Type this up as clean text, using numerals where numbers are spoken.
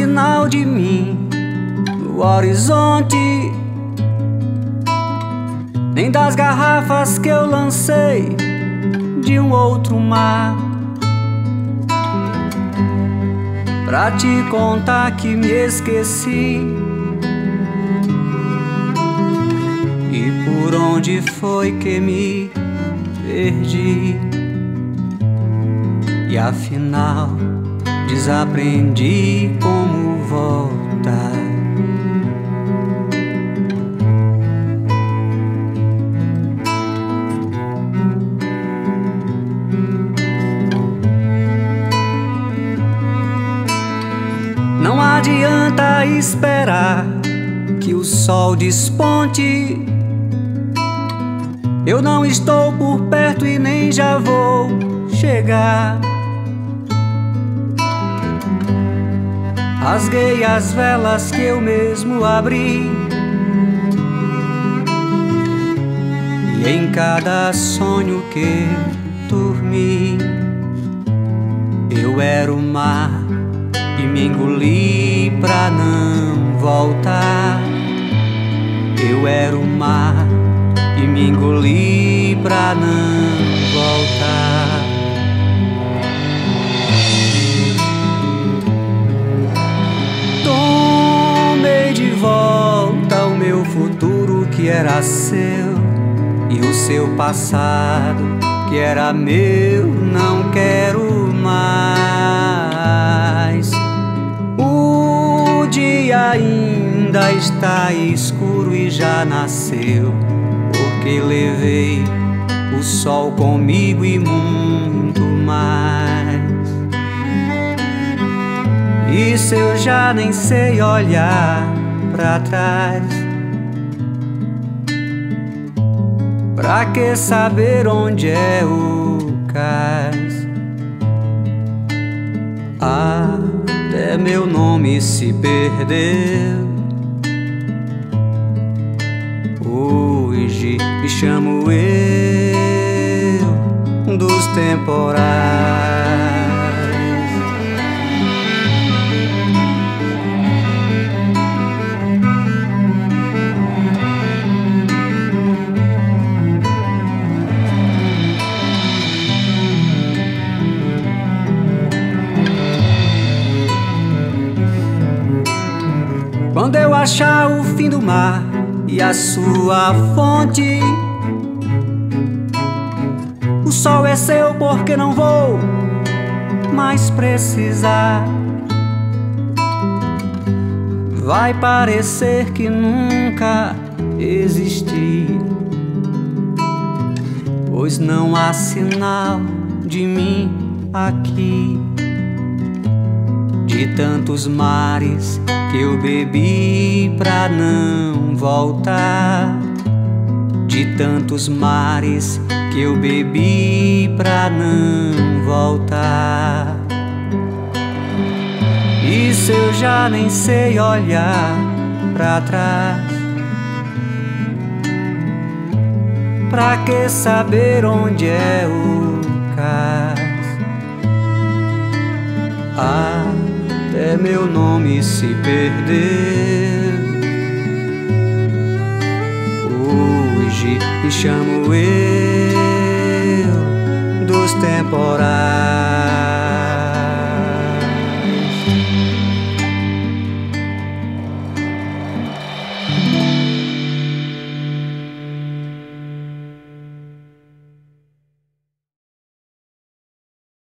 sinal de mim no horizonte, nem das garrafas que eu lancei de um outro mar, pra te contar que me esqueci. E por onde foi que me perdi? E afinal desaprendi como voltar. Não adianta esperar que o sol desponte. Eu não estou por perto e nem já vou chegar. Rasguei as velas que eu mesmo abri, e em cada sonho que dormi eu era o mar e me engoli pra não voltar. Eu era o mar e me engoli pra não voltar. Que era seu e o seu passado que era meu, não quero mais. O dia ainda está escuro e já nasceu, porque levei o sol comigo e muito mais. E se eu já nem sei olhar pra trás, pra que saber onde é o cais? Até meu nome se perdeu. Hoje me chamo Eu dos Temporais. Quando eu achar o fim do mar e a sua fonte, o sol é seu porque não vou mais precisar. Vai parecer que nunca existi, pois não há sinal de mim aqui. De tantos mares que eu bebi pra não voltar, de tantos mares que eu bebi pra não voltar. E se eu já nem sei olhar pra trás, pra que saber onde é o cais? Até meu nome se perdeu. Hoje me chamo Eu dos Temporais.